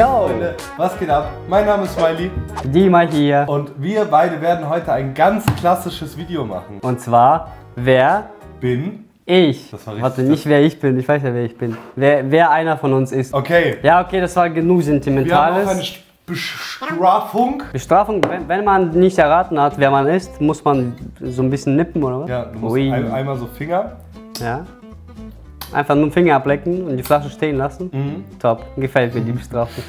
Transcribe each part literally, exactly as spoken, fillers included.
Yo! Freunde, was geht ab? Mein Name ist Smiley. Dima hier. Und wir beide werden heute ein ganz klassisches Video machen. Und zwar, wer bin ich? Das war richtig. Warte, nicht wer ich bin, ich weiß ja, wer ich bin. Wer, wer einer von uns ist. Okay. Ja, okay, das war genug Sentimentales. Wir haben auch eine Bestrafung. Bestrafung, wenn, wenn man nicht erraten hat, wer man ist, muss man so ein bisschen nippen, oder was? Ja, du musst ein, einmal so Finger. Ja. Einfach nur den Finger ablecken und die Flasche stehen lassen. Mhm. Top, gefällt mir die Bestrafung.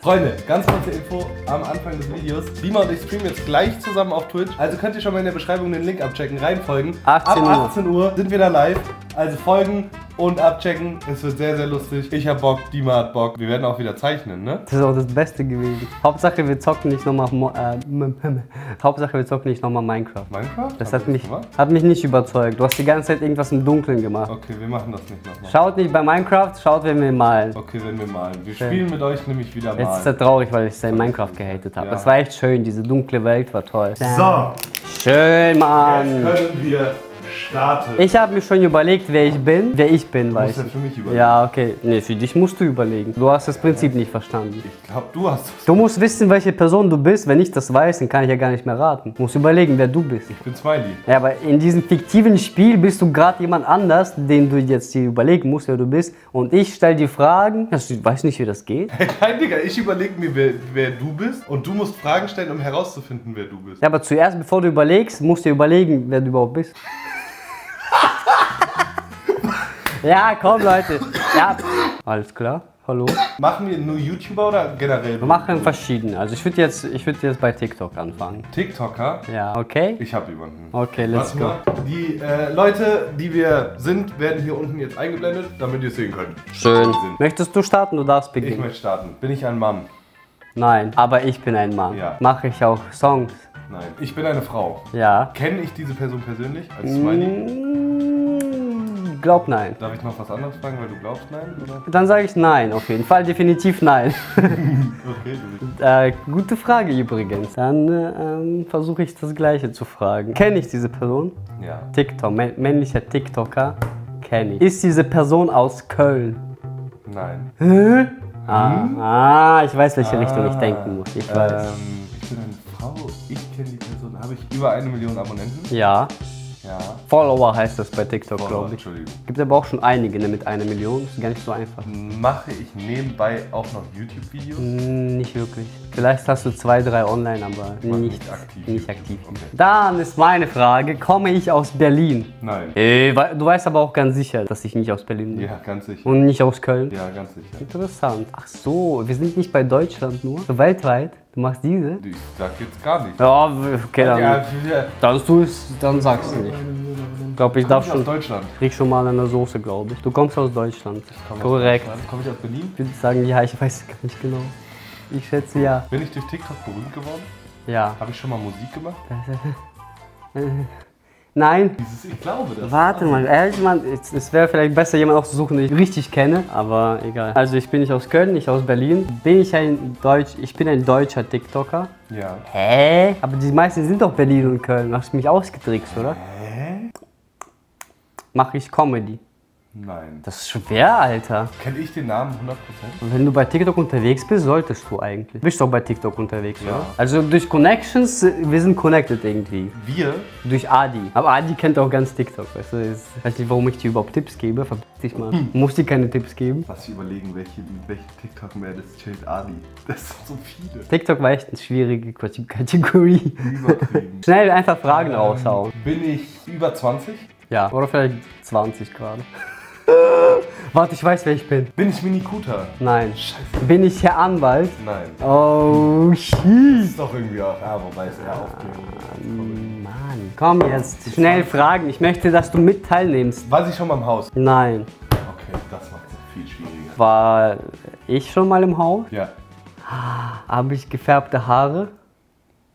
Freunde, ganz kurze Info am Anfang des Videos. Dima und ich streamen jetzt gleich zusammen auf Twitch. Also könnt ihr schon mal in der Beschreibung den Link abchecken, reinfolgen. achtzehn Uhr. Ab achtzehn Uhr sind wir da live. Also folgen und abchecken. Es wird sehr, sehr lustig. Ich hab Bock, Dima hat Bock. Wir werden auch wieder zeichnen, ne? Das ist auch das Beste gewesen. Hauptsache, wir zocken nicht nochmal äh, Hauptsache, wir zocken nicht nochmal Minecraft. Minecraft? Das hat mich, hat mich nicht überzeugt. Du hast die ganze Zeit irgendwas im Dunkeln gemacht. Okay, wir machen das nicht nochmal. Schaut nicht bei Minecraft, schaut, wenn wir malen. Okay, wenn wir malen. Wir okay. spielen mit euch nämlich wieder mal. Jetzt ist er traurig, weil ich sein Minecraft gehatet habe. Ja. Das war echt schön, diese dunkle Welt war toll. So. Schön, Mann. Jetzt können wir starten. Ich habe mir schon überlegt, wer ich bin. Wer ich bin, weißt du. Du musst ja für mich überlegen. Ja, okay. Nee, für dich musst du überlegen. Du hast das Prinzip nicht verstanden. Ich glaube, du hast es. Du musst wissen, welche Person du bist. Wenn ich das weiß, dann kann ich ja gar nicht mehr raten. Du musst überlegen, wer du bist. Ich bin Smiley. Ja, aber in diesem fiktiven Spiel bist du gerade jemand anders, den du jetzt dir überlegen musst, wer du bist. Und ich stelle dir Fragen. Du weißt nicht, wie das geht? Nein, Digga, ich überlege mir, wer, wer du bist. Und du musst Fragen stellen, um herauszufinden, wer du bist. Ja, aber zuerst, bevor du überlegst, musst du überlegen, wer du überhaupt bist. Ja, komm Leute. Ja. Alles klar. Hallo. Machen wir nur YouTuber oder generell? Wir machen verschiedene. Also ich würde jetzt, ich würde jetzt bei TikTok anfangen. TikToker? Ja, okay. Ich habe jemanden. Okay, let's go. Die äh, Leute, die wir sind, werden hier unten jetzt eingeblendet, damit ihr es sehen könnt. Schön. Möchtest du starten? Du darfst beginnen. Ich möchte starten. Bin ich ein Mann? Nein, aber ich bin ein Mann. Ja. Mache ich auch Songs? Nein. Ich bin eine Frau. Ja. Kenne ich diese Person persönlich als Smiley? Glaub nein. Darf ich noch was anderes fragen, weil du glaubst nein? Oder? Dann sage ich nein, auf jeden Fall definitiv nein. Okay, du äh, gute Frage übrigens. Dann äh, äh, versuche ich das Gleiche zu fragen. Kenne ich diese Person? Ja. TikTok, mä männlicher TikToker kenne ich. Ist diese Person aus Köln? Nein. Hä? Ah, hm? ah, ich weiß, welche ah, Richtung ich denken muss. Ich weiß. Ähm, ich bin eine Frau, ich kenne die Person. Habe ich über eine Million Abonnenten? Ja. Ja. Follower heißt das bei TikTok, glaube ich. Gibt aber auch schon einige, ne, mit einer Million. Ist gar nicht so einfach. Mache ich nebenbei auch noch YouTube-Videos? Mm, nicht wirklich. Vielleicht hast du zwei, drei online, aber nicht aktiv. Nicht aktiv. Okay. Dann ist meine Frage, komme ich aus Berlin? Nein. Ey, du weißt aber auch ganz sicher, dass ich nicht aus Berlin bin. Ja, ganz sicher. Und nicht aus Köln? Ja, ganz sicher. Interessant. Ach so, wir sind nicht bei Deutschland nur, so weltweit. Du machst diese? Ich sag jetzt gar nicht. Ja, okay, dann, ja, dann, du es, dann sagst du nicht. Ich glaube, ich darf schon. Ich krieg schon mal eine Soße, glaube ich. Du kommst aus Deutschland. Korrekt. Komme ich aus Berlin? Ich würde sagen, ja, ich weiß es gar nicht genau. Ich schätze ja. Bin ich durch TikTok berühmt geworden? Ja. Habe ich schon mal Musik gemacht? Nein. Dieses, ich glaube das. Warte mal, ehrlich, Mann, es, es wäre vielleicht besser, jemanden aufzusuchen, den ich richtig kenne, aber egal. Also ich bin nicht aus Köln, nicht aus Berlin. Bin ich ein Deutsch, ich bin ein deutscher TikToker. Ja. Hä? Aber die meisten sind doch Berlin und Köln. Du hast mich ausgetrickst, oder? Hä? Mache ich Comedy? Nein. Das ist schwer, Alter. Kenne ich den Namen hundert Prozent? Und wenn du bei TikTok unterwegs bist, solltest du eigentlich. Bist du auch bei TikTok unterwegs, ja, oder? Also durch Connections, wir sind connected irgendwie. Wir? Durch Adi. Aber Adi kennt auch ganz TikTok, weißt du? Ich weiß nicht, warum ich dir überhaupt Tipps gebe, verpiss dich mal. Hm. Muss dir keine Tipps geben. Lass dich überlegen, welche, mit welchen TikTok mehr das chillt Adi. Das sind so viele. TikTok war echt eine schwierige Kategorie. Übertrieben. Schnell einfach Fragen ähm, raushauen. Bin ich über zwanzig? Ja, oder vielleicht zwanzig gerade. Warte, ich weiß, wer ich bin. Bin ich Minikuta? Nein. Scheiße. Bin ich Herr Anwalt? Nein. Oh, shit. Das ist doch irgendwie auch, ja, wobei es eher aufgeben. Mann, komm jetzt, schnell fragen. Ich möchte, dass du mit teilnimmst. War sie schon mal im Haus? Nein. Okay, das macht es viel schwieriger. War ich schon mal im Haus? Ja. Habe ich gefärbte Haare?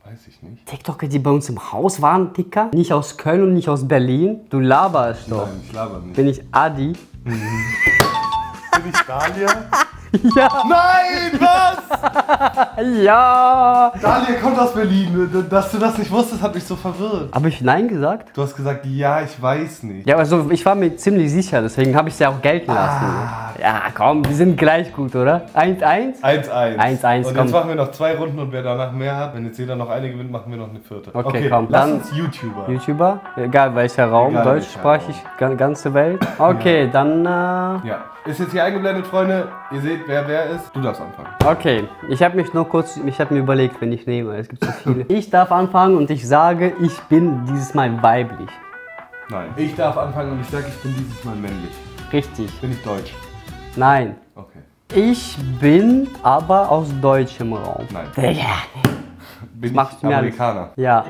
Weiß ich nicht. TikToker, die bei uns im Haus waren, Dicker? Nicht aus Köln und nicht aus Berlin? Du laberst doch. Nein, ich laber nicht. Bin ich Adi? Mhm. Bin ich Dalia? Ja. Nein, was? Ja! Daniel kommt aus Berlin. Dass du das nicht wusstest, hat mich so verwirrt. Habe ich Nein gesagt? Du hast gesagt, ja, ich weiß nicht. Ja, also ich war mir ziemlich sicher, deswegen habe ich es ja auch gelten lassen. Ah. Ja, komm, wir sind gleich gut, oder? eins eins? eins eins. eins eins, und jetzt machen wir noch zwei Runden und wer danach mehr hat, wenn jetzt jeder noch eine gewinnt, machen wir noch eine vierte. Okay, okay, komm. Lass uns YouTuber. YouTuber? Egal welcher Raum, egal deutschsprachig, Raum. Ganze Welt. Okay, ja. Dann... Äh... Ja. Ist jetzt hier eingeblendet, Freunde. Ihr seht, wer wer ist. Du darfst anfangen. Okay, ich habe mich nur kurz, ich habe mir überlegt, wenn ich nehme, es gibt so viele. Ich darf anfangen und ich sage, ich bin dieses Mal weiblich. Nein. Ich darf anfangen und ich sage, ich bin dieses Mal männlich. Richtig. Bin ich deutsch? Nein. Okay. Ich bin aber aus deutschem Raum. Nein. Ja. Bin ich Amerikaner? Ja.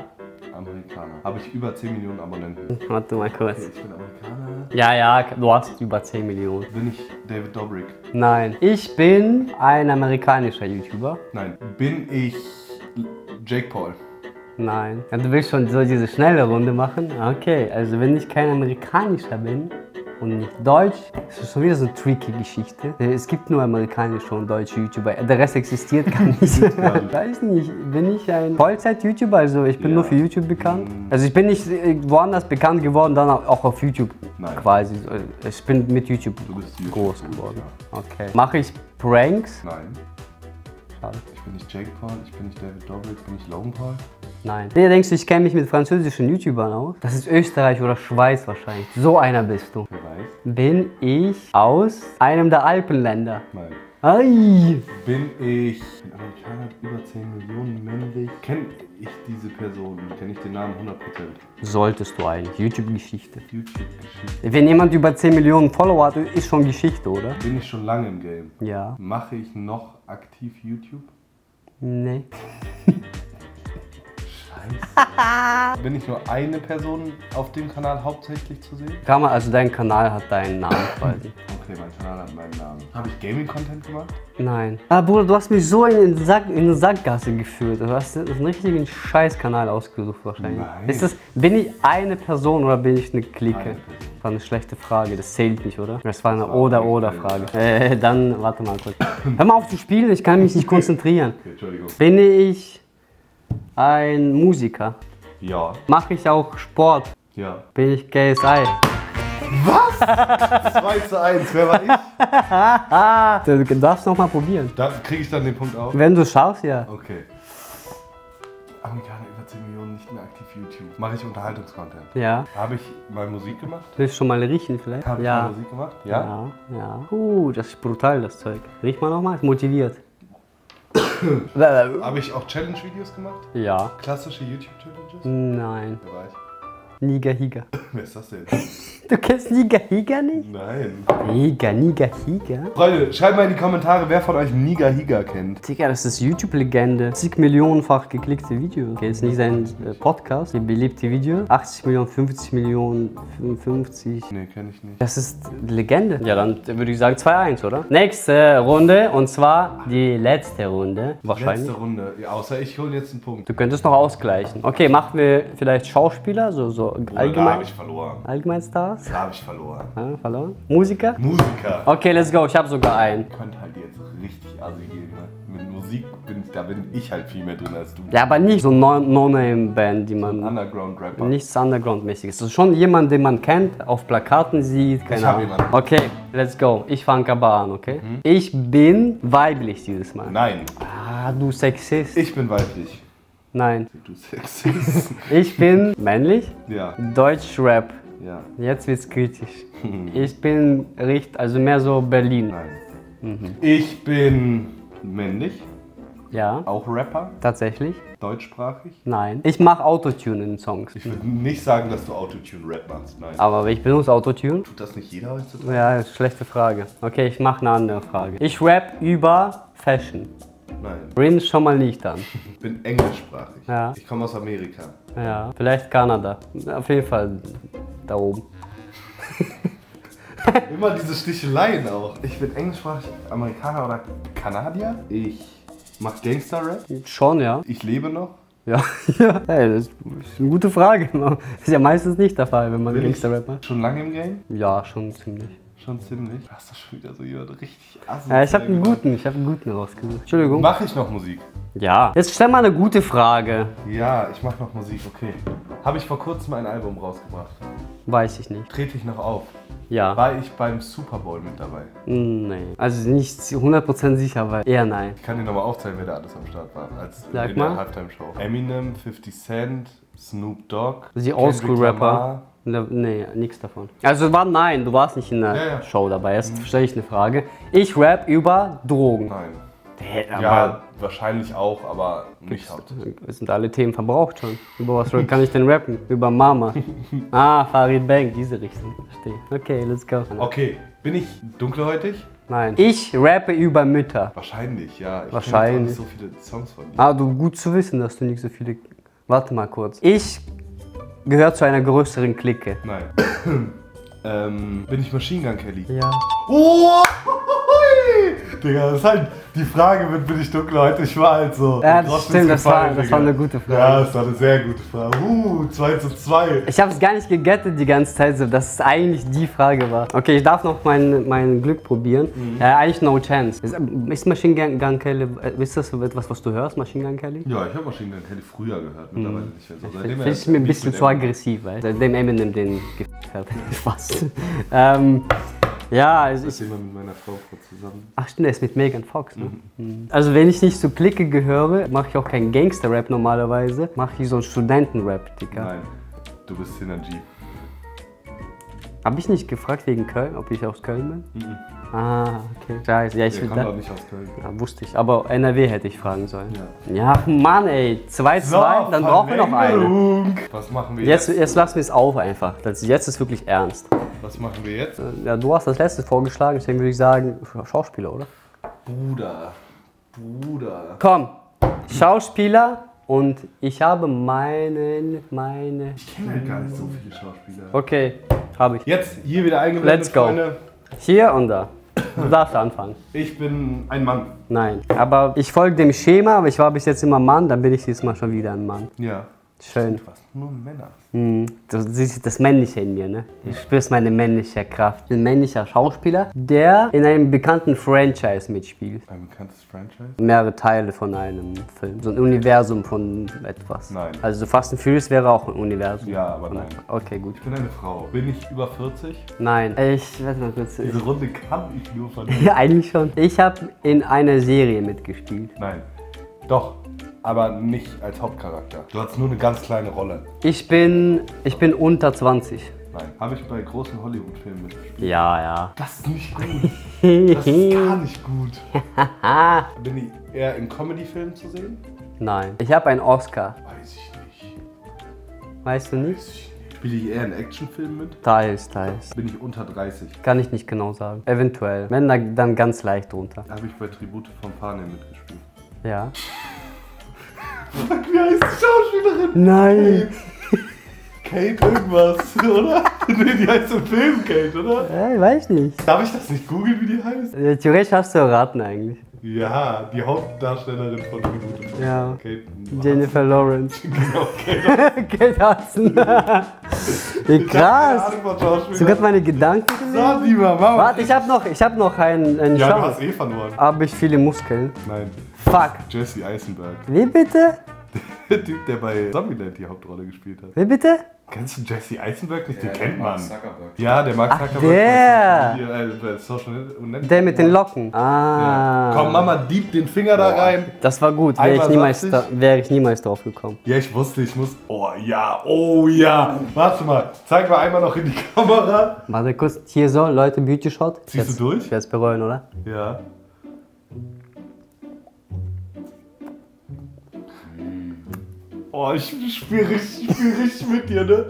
Amerikaner. Habe ich über zehn Millionen Abonnenten? Warte mal kurz. Okay, ich bin Amerikaner. Ja, ja, du hast über zehn Millionen. Bin ich David Dobrik? Nein. Ich bin ein amerikanischer YouTuber? Nein. Bin ich Jake Paul? Nein. Ja, du willst schon so diese schnelle Runde machen? Okay, also wenn ich kein Amerikanischer bin und nicht deutsch, das ist schon wieder so eine tricky Geschichte. Es gibt nur amerikanische und deutsche YouTuber, der Rest existiert gar nicht. Ich weiß nicht, bin ich ein Vollzeit-YouTuber, also ich bin ja nur für YouTube bekannt? Also ich bin nicht woanders bekannt geworden, dann auch auf YouTube. Nein. Quasi. Ich bin mit YouTube, du bist YouTube groß geworden. Ja. Okay. Mache ich Pranks? Nein. Schade. Ich bin nicht Jake Paul, ich bin nicht David Dobrik, bin ich Logan Paul? Nein. Nee, denkst du, ich kenne mich mit französischen YouTubern aus? Das ist Österreich oder Schweiz wahrscheinlich. So einer bist du. Wer weiß. Bin ich aus einem der Alpenländer? Nein. Ai. Bin ich ein Amerikaner, über zehn Millionen männlich? Kenne ich diese Person? Kenne ich den Namen hundert Prozent? Solltest du eigentlich. YouTube-Geschichte. YouTube-Geschichte. Wenn jemand über zehn Millionen Follower hat, ist schon Geschichte, oder? Bin ich schon lange im Game. Ja. Mache ich noch aktiv YouTube? Nee. Bin ich nur eine Person auf dem Kanal hauptsächlich zu sehen? Kann man, also dein Kanal hat deinen Namen quasi. Okay, mein Kanal hat meinen Namen. Habe ich Gaming-Content gemacht? Nein. Ah, Bruder, du hast mich so in den Sack, in eine Sackgasse geführt. Du hast einen richtigen Scheiß-Kanal ausgesucht wahrscheinlich. Nein. Ist das, bin ich eine Person oder bin ich eine Clique? Eine Person. Das war eine schlechte Frage, das zählt nicht, oder? Das war eine Oder-Oder-Frage. Äh, dann, warte mal kurz. Hör mal auf zu spielen, ich kann mich nicht konzentrieren. Okay, Entschuldigung. Bin ich... ein Musiker? Ja. Mache ich auch Sport? Ja. Bin ich K S I? Was? zwei zu eins, wer war ich? Du darfst noch mal probieren. Da kriege ich dann den Punkt auf? Wenn du schaffst, ja. Okay. Amerikaner über zehn Millionen, nicht mehr aktiv YouTube. Mache ich Unterhaltungscontent? Ja. Habe ich mal Musik gemacht? Willst du schon mal riechen vielleicht? Habe ich ja mal Musik gemacht? Ja. Ja, ja. Uh, das ist brutal, das Zeug. Riech mal nochmal, ist motiviert. Habe ich auch Challenge-Videos gemacht? Ja. Klassische YouTube-Challenges? Nein. Wer war ich? Niga Higa. Wer ist das denn? Du kennst Niga Higa nicht? Nein. Niga, Niga Higa? Freunde, schreibt mal in die Kommentare, wer von euch Niga Higa kennt. Digga, das ist YouTube-Legende. zig Millionenfach geklickte Videos. Okay, ist nicht sein äh, Podcast, die beliebte Video. achtzig Millionen, fünfzig Millionen, fünfundfünfzig. Nee, kenn ich nicht. Das ist Legende. Ja, dann würde ich sagen zwei eins, oder? Nächste Runde, und zwar die letzte Runde. Wahrscheinlich. Letzte Runde, ja, außer ich hole jetzt einen Punkt. Du könntest noch ausgleichen. Okay, machen wir vielleicht Schauspieler, so, so Bruder, allgemein. Da hab ich verloren. Allgemein Stars? Das habe ich verloren. Ah, verloren? Musiker? Musiker. Okay, let's go. Ich habe sogar einen. Ich könnte halt jetzt richtig assi gehen. Ne? Mit Musik, bin ich, da bin ich halt viel mehr drin als du. Ja, aber nicht so No-Name-Band, die man... So Underground-Rapper. Nichts Underground-mäßiges. Das ist schon jemand, den man kennt, auf Plakaten sieht, keine Ahnung. Ich habe jemanden. Okay, let's go. Ich fange aber an, okay? Hm? Ich bin weiblich dieses Mal. Nein. Ah, du Sexist. Ich bin weiblich. Nein. Du Sexist. Ich bin männlich. Ja. Deutsch-Rap. Ja. Jetzt wird's kritisch. Ich bin richtig, also mehr so Berlin. Nein. Mhm. Ich bin männlich. Ja. Auch Rapper. Tatsächlich. Deutschsprachig? Nein. Ich mache Autotune in Songs. Ich würde nicht sagen, dass du Autotune-Rap machst, nein. Aber ich benutze Autotune. Tut das nicht jeder heutzutage? Ja, schlechte Frage. Okay, ich mache eine andere Frage. Ich rap über Fashion. Nein. Rin schon mal nicht an. Ich bin englischsprachig. Ja. Ich komme aus Amerika. Ja. Vielleicht Kanada. Auf jeden Fall da oben. Immer diese Sticheleien auch. Ich bin englischsprachig, Amerikaner oder Kanadier. Ich mach Gangster-Rap. Schon, ja. Ich lebe noch. Ja, ja. Hey, das ist eine gute Frage. Das ist ja meistens nicht der Fall, wenn man Gangster-Rap macht. Schon lange im Game? Ja, schon ziemlich. Schon ziemlich. Du hast doch schon wieder so jemand richtig assi. Ja, ich hab einen guten, ich hab einen guten rausgesucht. Entschuldigung. Mach ich noch Musik? Ja. Jetzt stell mal eine gute Frage. Ja, ich mach noch Musik, okay. Habe ich vor kurzem ein Album rausgebracht? Weiß ich nicht. Trete ich noch auf? Ja. War ich beim Super Bowl mit dabei? Nein. Also nicht hundert Prozent sicher, aber eher nein. Ich kann dir nochmal aufzeigen, wer da alles am Start war. Als Sag in mal. Der Halftime-Show. Eminem, fifty Cent, Snoop Dogg. Die Oldschool-Rapper. Nee, nichts davon. Also war nein, du warst nicht in der ja, ja. Show dabei. Jetzt stelle ich eine Frage. Ich rap über Drogen. Nein. Hey, aber ja, wahrscheinlich auch, aber nicht hauptsächlich. Sind alle Themen verbraucht schon. Über was kann ich denn rappen? Über Mama. Ah, Farid Bang, diese Richtung. Verstehe. Okay, let's go. Okay, bin ich dunkelhäutig? Nein. Ich rappe über Mütter. Wahrscheinlich, ja. Ich Wahrscheinlich. Ich kenne nicht so viele Songs von dir. Ah, du gut zu wissen, dass du nicht so viele... Warte mal kurz. Ich... gehört zu einer größeren Clique. Nein. ähm, bin ich Machine Gun Kelly? Ja. Oh! Digga, das ist halt die Frage mit, bin ich dunkel heute? Ich war halt so. Ja, das stimmt, das war, das war eine gute Frage. Ja, das war eine sehr gute Frage. Uh, zwei zu zwei. Ich hab's gar nicht gegettet die ganze Zeit, dass es eigentlich die Frage war. Okay, ich darf noch mein, mein Glück probieren. Mhm. Äh, eigentlich no chance. Ist, ist Machine Gun Kelly, ist das etwas, was du hörst, Machine Gun Kelly? Ja, ich habe Machine Gun Kelly früher gehört, mittlerweile mhm. nicht mehr. So, seitdem ich finde mir ein bisschen zu aggressiv, weil seitdem Eminem den gefickt hat. Fast. ähm, Ja, also ich... immer mit meiner Frau zusammen. Ach stimmt, er ist mit Megan Fox, ne? Mhm. Also wenn ich nicht zur Clique gehöre, mache ich auch keinen Gangster-Rap normalerweise. Mache ich so einen Studenten-Rap, Digga. Nein, du bist Synergy. Habe ich nicht gefragt wegen Köln, ob ich aus Köln bin? Mhm. Ah, okay. Scheiße, ja, ich bin auch nicht aus Köln. Ja, wusste ich, aber N R W hätte ich fragen sollen. Ja, ja Mann ey, zwei zu zwei, so, dann brauchen wir noch eine. Was machen wir jetzt? Jetzt, jetzt lassen wir es auf einfach, das, jetzt ist wirklich ernst. Was machen wir jetzt? Ja, du hast das letzte vorgeschlagen, deswegen würde ich sagen, Schauspieler, oder? Bruder, Bruder. Komm, Schauspieler und ich habe meinen, meine... Ich kenne ja gar nicht so viele Schauspieler. Okay, habe ich. Jetzt hier wieder eingeblendet, Let's go. Freunde. Hier und da. Du darfst anfangen. Ich bin ein Mann. Nein, aber ich folge dem Schema, aber ich war bis jetzt immer Mann, dann bin ich jetzt mal schon wieder ein Mann. Ja. Schön. Das sind fast nur Männer. Mhm. Du siehst das Männliche in mir, ne? Du spürst meine männliche Kraft. Ein männlicher Schauspieler, der in einem bekannten Franchise mitspielt. Ein bekanntes Franchise? Mehrere Teile von einem Film. So ein Universum von etwas. Nein. Also Fast and Furious wäre auch ein Universum. Ja, aber nein. Okay, gut. Ich bin eine Frau. Bin ich über vierzig? Nein. Ich weiß noch kurz. Diese Runde kann ich nur von dir. Ja, eigentlich schon. Ich habe in einer Serie mitgespielt. Nein. Doch. Aber nicht als Hauptcharakter. Du hast nur eine ganz kleine Rolle. Ich bin, ich bin unter zwanzig. Nein. Habe ich bei großen Hollywood-Filmen mitgespielt? Ja, ja. Das ist nicht gut. Das ist gar nicht gut. Bin ich eher in Comedy-Filmen zu sehen? Nein. Ich habe einen Oscar. Weiß ich nicht. Weißt du nicht? Weiß ich nicht. Spiele ich eher in Actionfilmen mit? Teils, teils. Bin ich unter dreißig? Kann ich nicht genau sagen. Eventuell. Wenn, dann ganz leicht drunter. Habe ich bei Tribute von Panem mitgespielt? Ja. Fuck, wie heißt die Schauspielerin? Nein! Kate, Kate irgendwas, oder? Nee, die heißt im Film Kate, oder? Ja, weiß nicht. Darf ich das nicht googeln, wie die heißt? Ja, theoretisch hast du erraten eigentlich. Ja, die Hauptdarstellerin von Tribute von ja. Kate Jennifer Lawrence. Genau, Kate Hudson. Kate krass! Sogar meine Gedanken gesehen. So, Dima, Mama. Warte, ich hab noch, ich hab noch einen, einen ja, Schau. Ja, du hast eh verloren. Habe ich viele Muskeln? Nein. Fuck. Jesse Eisenberg. Wie bitte? Der Typ, der bei Zombieland die Hauptrolle gespielt hat. Wie bitte? Kennst du Jesse Eisenberg nicht? Ja, den kennt man. Ja, der Mark Zuckerberg. Der. Der, der mit den Locken. Ah. Ja. Komm, Mama, dieb den Finger da rein. Das war gut. Wäre ich, niemals da, wär ich niemals drauf gekommen. Ja, ich wusste, ich muss. Oh ja, oh ja. Warte mal, zeig mal einmal noch in die Kamera. Warte kurz, hier so, Leute, Beauty Shot. Ziehst jetzt, du durch? Ich werde es bereuen, oder? Ja. Oh, ich spiele richtig, spiel richtig mit dir, ne?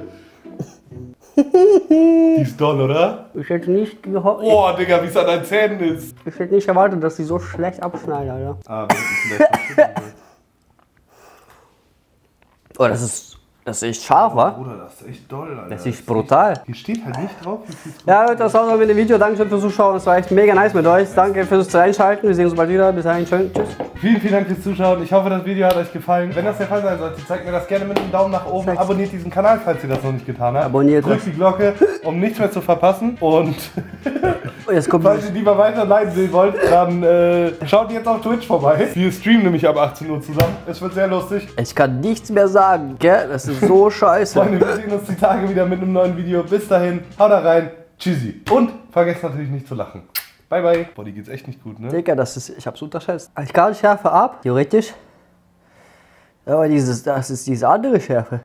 Die ist doll, oder? Ich hätte nicht gehofft. Oh, Digga, wie es an deinen Zähnen ist. Ich hätte nicht erwartet, dass sie so schlecht abschneiden, Alter. Ah, das ist schlecht. Oh, das ist, das ist echt scharf, wa? Oh, Bruder, das ist echt doll, Alter. Das ist brutal. Hier steht halt nicht drauf. Ja, das war's auch mit dem Video. Dankeschön fürs Zuschauen. Es war echt mega nice mit euch. Danke fürs Reinschalten. Wir sehen uns bald wieder. Bis dahin, schön. Tschüss. Vielen, vielen Dank fürs Zuschauen. Ich hoffe, das Video hat euch gefallen. Wenn das der Fall sein sollte, zeigt mir das gerne mit einem Daumen nach oben. Zeig's. Abonniert diesen Kanal, falls ihr das noch nicht getan habt. Abonniert. Drückt die Glocke, um nichts mehr zu verpassen. Und jetzt kommt falls ihr lieber weiter live sehen wollt, dann äh, schaut jetzt auf Twitch vorbei. Wir streamen nämlich ab achtzehn Uhr zusammen. Es wird sehr lustig. Ich kann nichts mehr sagen, gell? Das ist so scheiße. Freunde, wir sehen uns die Tage wieder mit einem neuen Video. Bis dahin, haut da rein. Tschüssi. Und vergesst natürlich nicht zu lachen. Bye, bye. Boah, die geht's echt nicht gut, ne? Digga, das ist, ich hab's unterschätzt. Ich kann die Schärfe ab, theoretisch. Aber dieses, das ist diese andere Schärfe.